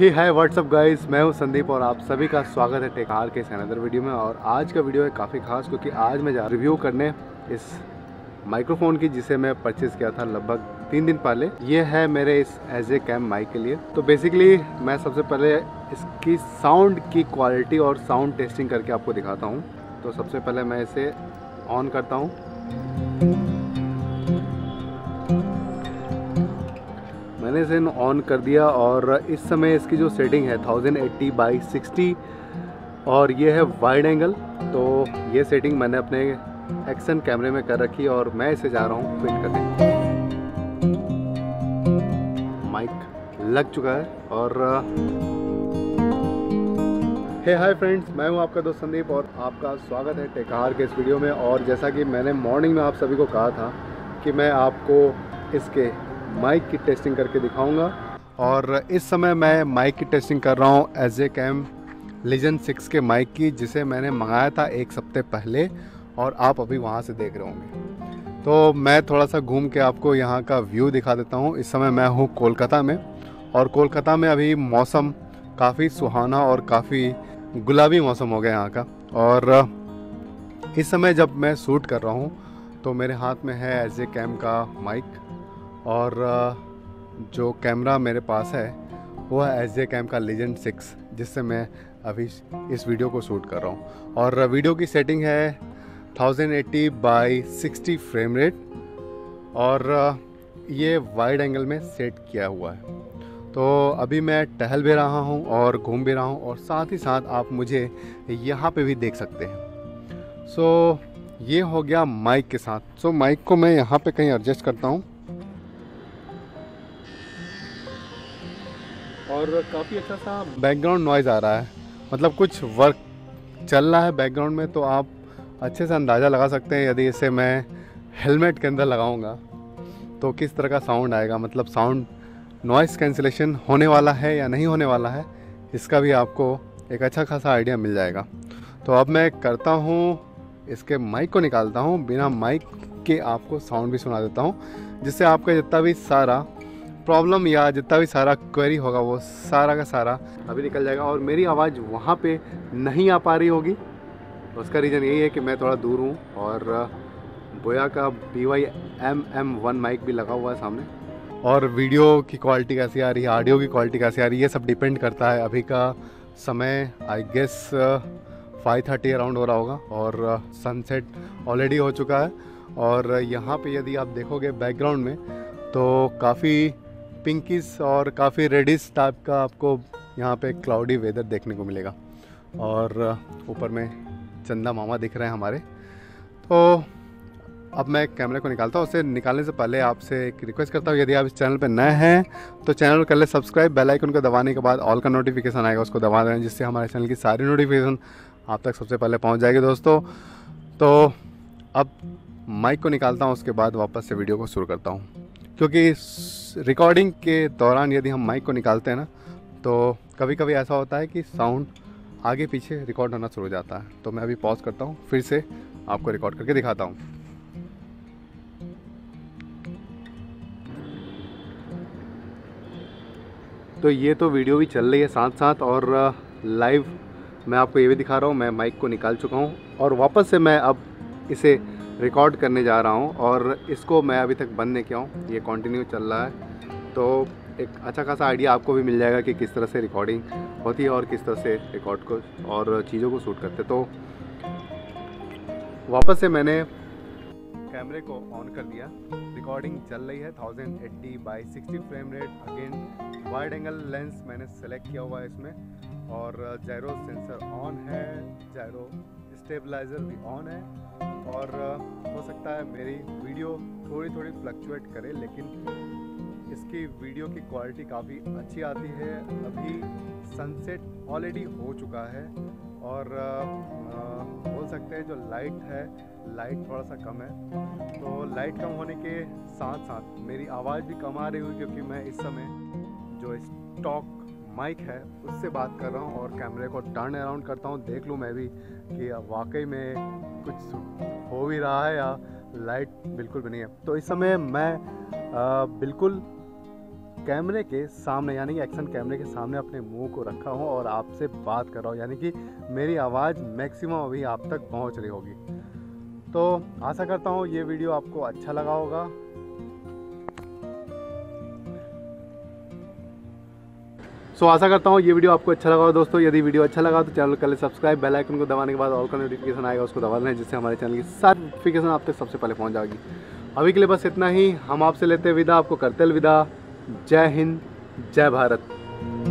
हे hi what's up guys, मैं हूं संदीप और आप सभी का स्वागत है टेकआहार के इस अनदर वीडियो में। और आज का वीडियो है काफ़ी खास, क्योंकि आज मैं रिव्यू करने इस माइक्रोफोन की जिसे मैं परचेज़ किया था लगभग 3 दिन पहले। ये है मेरे इस SJCam माइक के लिए। तो बेसिकली मैं सबसे पहले इसकी साउंड की क्वालिटी और साउंड टेस्टिंग करके आपको दिखाता हूँ। तो सबसे पहले मैं इसे ऑन करता हूँ। मैंने इसे ऑन कर दिया और इस समय इसकी जो सेटिंग है 1080x60 और ये है वाइड एंगल। तो ये सेटिंग मैंने अपने एक्शन कैमरे में कर रखी और मैं इसे जा रहा हूँ फिट करने। माइक लग चुका है और हे हाय फ्रेंड्स, मैं हूँ आपका दोस्त संदीप और आपका स्वागत है टेकआहार के इस वीडियो में। और जैसा कि मैंने मॉर्निंग में आप सभी को कहा था कि मैं आपको इसके माइक की टेस्टिंग करके दिखाऊंगा और इस समय मैं माइक की टेस्टिंग कर रहा हूं SJCam Legend 6 के माइक की, जिसे मैंने मंगाया था 1 सप्ताह पहले और आप अभी वहां से देख रहे होंगे। तो मैं थोड़ा सा घूम के आपको यहां का व्यू दिखा देता हूं। इस समय मैं हूं कोलकाता में और कोलकाता में अभी मौसम काफ़ी सुहाना और काफ़ी गुलाबी मौसम हो गया यहाँ का। और इस समय जब मैं शूट कर रहा हूँ तो मेरे हाथ में है SJCam का माइक और जो कैमरा मेरे पास है वो है SJCam का Legend 6, जिससे मैं अभी इस वीडियो को शूट कर रहा हूँ। और वीडियो की सेटिंग है 1080x60 फ्रेम रेट और ये वाइड एंगल में सेट किया हुआ है। तो अभी मैं टहल भी रहा हूँ और घूम भी रहा हूँ और साथ ही साथ आप मुझे यहाँ पे भी देख सकते हैं। सो ये हो गया माइक के साथ। सो माइक को मैं यहाँ पे कहीं एडजस्ट करता हूँ और काफ़ी अच्छा सा बैकग्राउंड नॉइज़ आ रहा है, मतलब कुछ वर्क चल रहा है बैकग्राउंड में। तो आप अच्छे से अंदाज़ा लगा सकते हैं यदि इसे मैं हेलमेट के अंदर लगाऊंगा तो किस तरह का साउंड आएगा, मतलब साउंड नॉइज़ कैंसिलेशन होने वाला है या नहीं होने वाला है, इसका भी आपको एक अच्छा खासा आइडिया मिल जाएगा। तो अब मैं करता हूँ इसके माइक को निकालता हूँ, बिना माइक के आपको साउंड भी सुना देता हूँ, जिससे आपका जितना भी सारा प्रॉब्लम या जितना भी सारा क्वेरी होगा वो सारा का सारा अभी निकल जाएगा। और मेरी आवाज़ वहाँ पे नहीं आ पा रही होगी, उसका रीज़न यही है कि मैं थोड़ा दूर हूँ और बोया का VYMM1 माइक भी लगा हुआ है सामने। और वीडियो की क्वालिटी कैसी आ रही है, ऑडियो की क्वालिटी कैसी आ रही है, ये सब डिपेंड करता है। अभी का समय आई गेस 5:30 अराउंड हो रहा होगा और सनसेट ऑलरेडी हो चुका है। और यहाँ पर यदि आप देखोगे बैकग्राउंड में तो काफ़ी पिंकिस और काफ़ी रेडिश टाइप का आपको यहाँ पे क्लाउडी वेदर देखने को मिलेगा और ऊपर में चंदा मामा दिख रहे हैं हमारे। तो अब मैं कैमरे को निकालता हूँ। उसे निकालने से पहले आपसे एक रिक्वेस्ट करता हूँ, यदि आप इस चैनल पे नए हैं तो चैनल को कर ले सब्सक्राइब। बेल आइकन को दबाने के बाद ऑल का नोटिफिकेशन आएगा, उसको दबा देना, जिससे हमारे चैनल की सारी नोटिफिकेशन आप तक सबसे पहले पहुँच जाएगी दोस्तों। तो अब माइक को निकालता हूँ, उसके बाद वापस से वीडियो को शुरू करता हूँ, क्योंकि रिकॉर्डिंग के दौरान यदि हम माइक को निकालते हैं ना तो कभी कभी ऐसा होता है कि साउंड आगे पीछे रिकॉर्ड होना शुरू हो जाता है। तो मैं अभी पॉज करता हूँ, फिर से आपको रिकॉर्ड करके दिखाता हूँ। तो ये तो वीडियो भी चल रही है साथ साथ और लाइव मैं आपको ये भी दिखा रहा हूँ। मैं माइक को निकाल चुका हूँ और वापस से मैं अब इसे रिकॉर्ड करने जा रहा हूं और इसको मैं अभी तक बंद नहीं किया हूं, ये कंटिन्यू चल रहा है। तो एक अच्छा खासा आइडिया आपको भी मिल जाएगा कि किस तरह से रिकॉर्डिंग होती है और किस तरह से रिकॉर्ड को और चीज़ों को शूट करते। तो वापस से मैंने कैमरे को ऑन कर दिया, रिकॉर्डिंग चल रही है 1080x60 frame rate. Again wide angle lens मैंने सेलेक्ट किया हुआ है इसमें और जायरो सेंसर ऑन है, जायरो स्टेबलाइज़र भी ऑन है। और हो सकता है मेरी वीडियो थोड़ी थोड़ी फ्लक्चुएट करे, लेकिन इसकी वीडियो की क्वालिटी काफ़ी अच्छी आती है। अभी सनसेट ऑलरेडी हो चुका है और बोल सकते हैं जो लाइट है, लाइट थोड़ा सा कम है। तो लाइट कम होने के साथ साथ मेरी आवाज़ भी कम आ रही हुई, क्योंकि मैं इस समय जो स्टॉक माइक है उससे बात कर रहा हूँ। और कैमरे को टर्न अराउंड करता हूँ, देख लूँ मैं भी कि वाकई में कुछ हो भी रहा है या लाइट बिल्कुल भी नहीं है। तो इस समय मैं बिल्कुल कैमरे के सामने यानी कि एक्शन कैमरे के सामने अपने मुंह को रखा हूँ और आपसे बात कर रहा हूँ, यानी कि मेरी आवाज़ मैक्सिमम अभी आप तक पहुँच रही होगी। तो आशा करता हूँ ये वीडियो आपको अच्छा लगा होगा। दोस्तों यदि वीडियो अच्छा लगा तो चैनल को कर ले सब्सक्राइब, बेल आइकन को दबाने के बाद ऑल का नोटिफिकेशन आएगा, उसको दबा लें जिससे हमारे चैनल की सारी नोटिफिकेशन आप तक सबसे पहले पहुंच जाएगी। अभी के लिए बस इतना ही, हम आपसे लेते विदा, आपको करते विदा। जय हिंद, जय भारत।